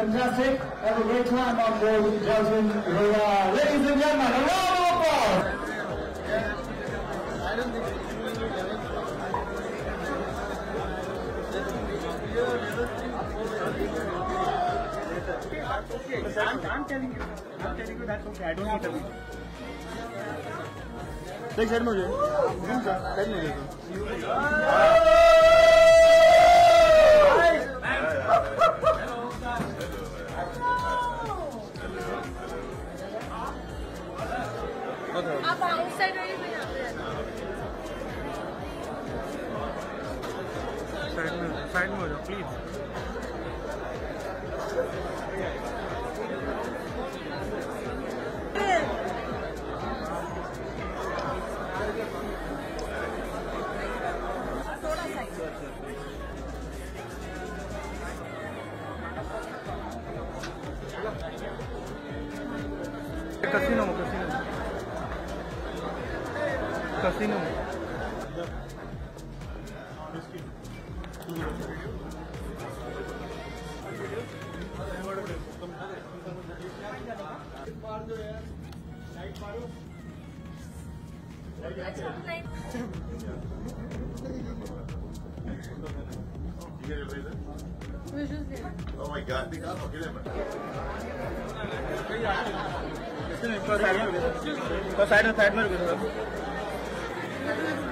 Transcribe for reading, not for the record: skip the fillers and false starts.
Fantastic. Have a great time on board with Jasmine Roya. Ladies and gentlemen, a round of applause. I'm telling you that's okay. I don't need to be. Take me. आप outside हो ही side में हो जाओ please. Casino. Oh my God! Side में